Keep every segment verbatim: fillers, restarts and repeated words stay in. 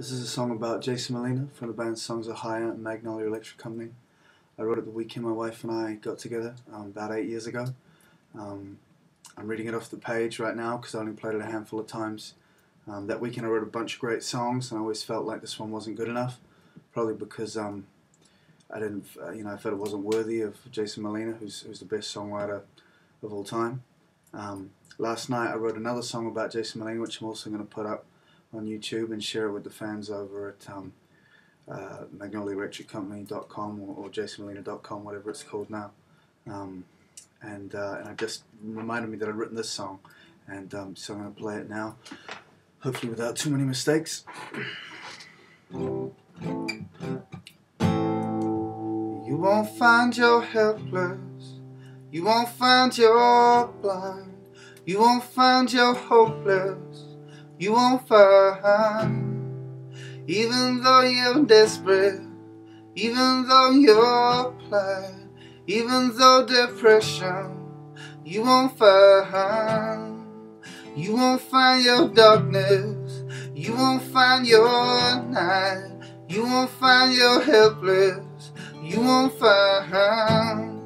This is a song about Jason Molina from the band Songs: Ohia and Magnolia Electric Company. I wrote it the weekend my wife and I got together, um, about eight years ago. Um, I'm reading it off the page right now because I only played it a handful of times. Um, that weekend I wrote a bunch of great songs, and I always felt like this one wasn't good enough, probably because um, I didn't, uh, you know, I felt it wasn't worthy of Jason Molina, who's, who's the best songwriter of all time. Um, last night I wrote another song about Jason Molina, which I'm also going to put up on YouTube and share it with the fans over at um, uh, magnolia electric company dot com or, or jason molina dot com, whatever it's called now. Um, and, uh, and it just reminded me that I'd written this song, and um, so I'm going to play it now, hopefully without too many mistakes. You won't find your helpless, you won't find your blind, you won't find your hopeless, you won't find. Even though you're desperate, even though you're blind, even though depression, you won't find. You won't find your darkness, you won't find your night, you won't find your helpless, you won't find.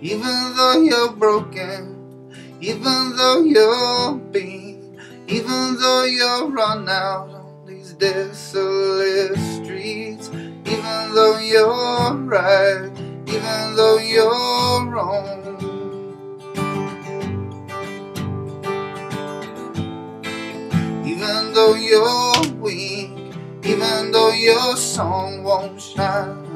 Even though you're broken, even though you're beat, even though you're run out on these desolate streets, even though you're right, even though you're wrong. Even though you're weak, even though your song won't shine.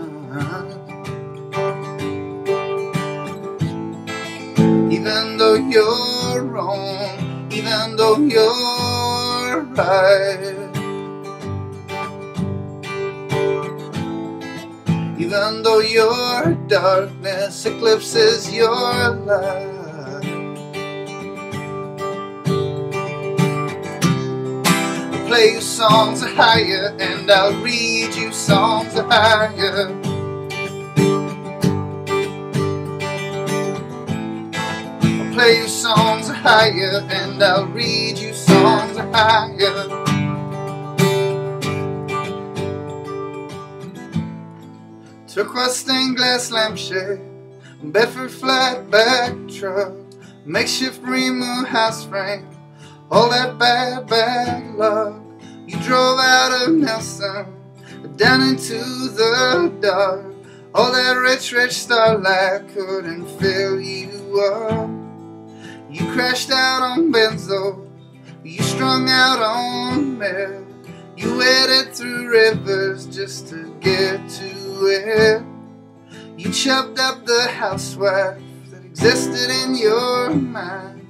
Even though you're wrong, even though you're right, even though your darkness eclipses your light. I'll play you songs higher, and I'll read you songs higher. Play your songs higher, and I'll read you songs higher. Turquoise stained glass lampshade, Bedford flat back truck, makeshift remote house frame, all that bad, bad luck. You drove out of Nelson, down into the dark, all that rich, rich starlight couldn't fill you up. You crashed out on benzo, you strung out on meth, you waded through rivers just to get to it. You chopped up the housewife that existed in your mind,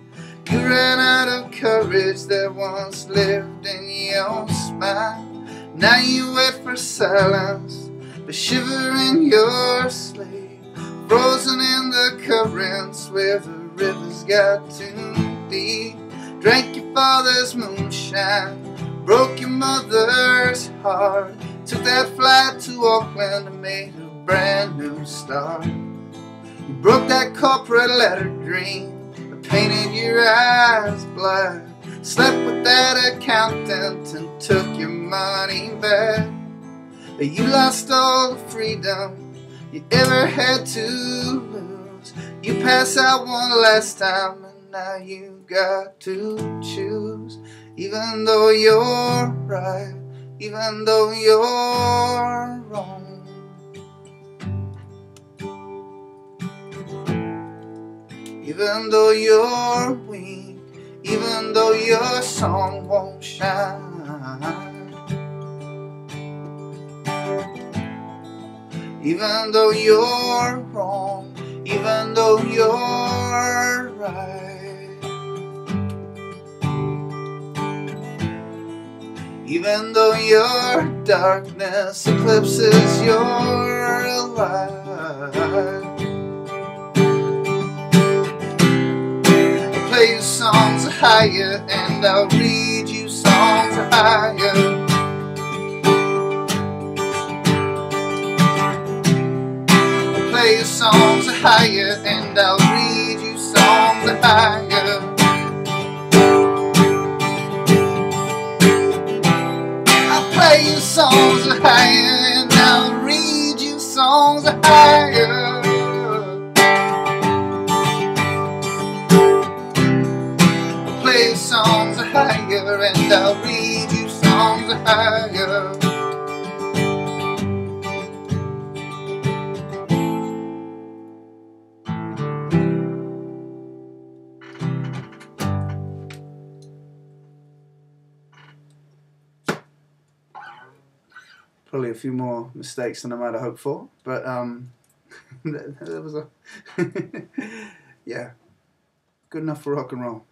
you ran out of courage that once lived in your spine. Now you wait for silence, but shiver in your sleep, frozen in the currents where the rivers got too deep. Drank your father's moonshine, broke your mother's heart, took that flight to Auckland and made a brand new start. You broke that corporate letter dream that painted your eyes black, slept with that accountant and took your money back. You lost all the freedom you ever had to lose. You pass out one last time, and now you got to choose. Even though you're right, even though you're wrong. Even though you're weak, even though your song won't shine. Even though you're wrong, even though you're right, even though your darkness eclipses your light. I'll play you songs higher, and I'll read you songs higher. Play your songs higher, and I'll read you songs higher. I'll play play you songs of Ohia, and I'll read you songs of Ohia. I'll play you songs of Ohia, and I'll read you songs of Ohia. Probably a few more mistakes than I might have hoped for, but um, that, that was a yeah, good enough for rock and roll.